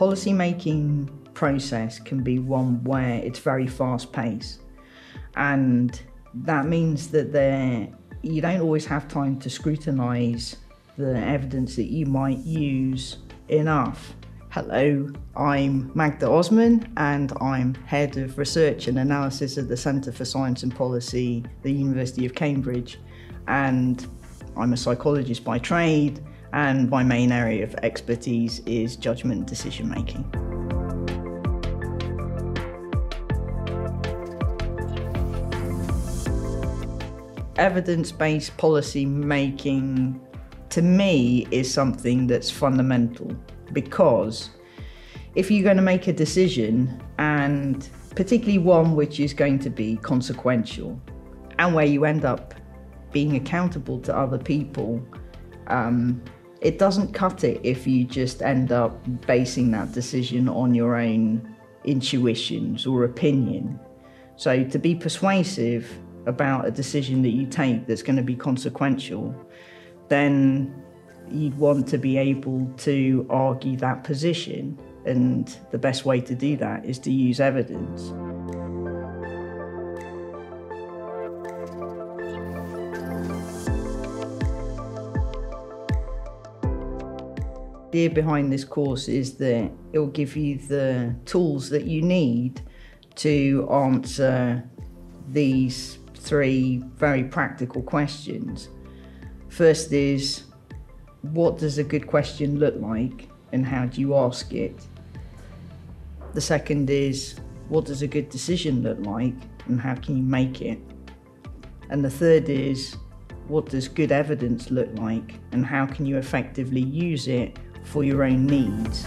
policymaking process can be one where it's very fast-paced, and that means that you don't always have time to scrutinise the evidence that you might use enough. Hello, I'm Magda Osman and I'm Head of Research and Analysis at the Centre for Science and Policy, the University of Cambridge, and I'm a psychologist by trade, and my main area of expertise is judgment and decision making. Evidence-based policy making, to me, is something that's fundamental. Because if you're going to make a decision, and particularly one which is going to be consequential and where you end up being accountable to other people, it doesn't cut it if you just end up basing that decision on your own intuitions or opinion. So to be persuasive about a decision that you take that's going to be consequential, then you'd want to be able to argue that position, and the best way to do that is to use evidence. The idea behind this course is that it will give you the tools that you need to answer these three very practical questions. First is, what does a good question look like and how do you ask it? The second is, what does a good decision look like and how can you make it? And the third is, what does good evidence look like and how can you effectively use it for your own needs?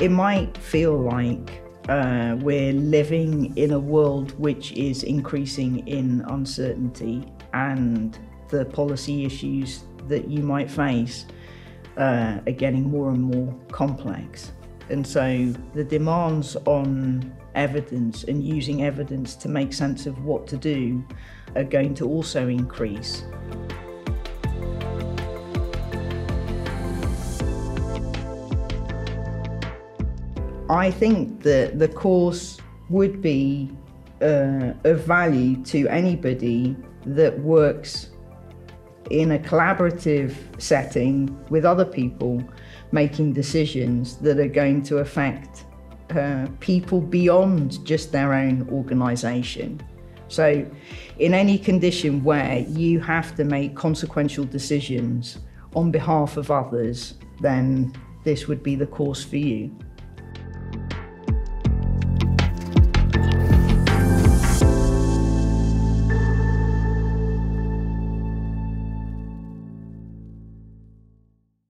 It might feel like we're living in a world which is increasing in uncertainty, and the policy issues that you might face are getting more and more complex. And so the demands on evidence and using evidence to make sense of what to do are going to also increase. I think that the course would be of value to anybody that works in a collaborative setting with other people, making decisions that are going to affect people beyond just their own organisation. So in any condition where you have to make consequential decisions on behalf of others, then this would be the course for you.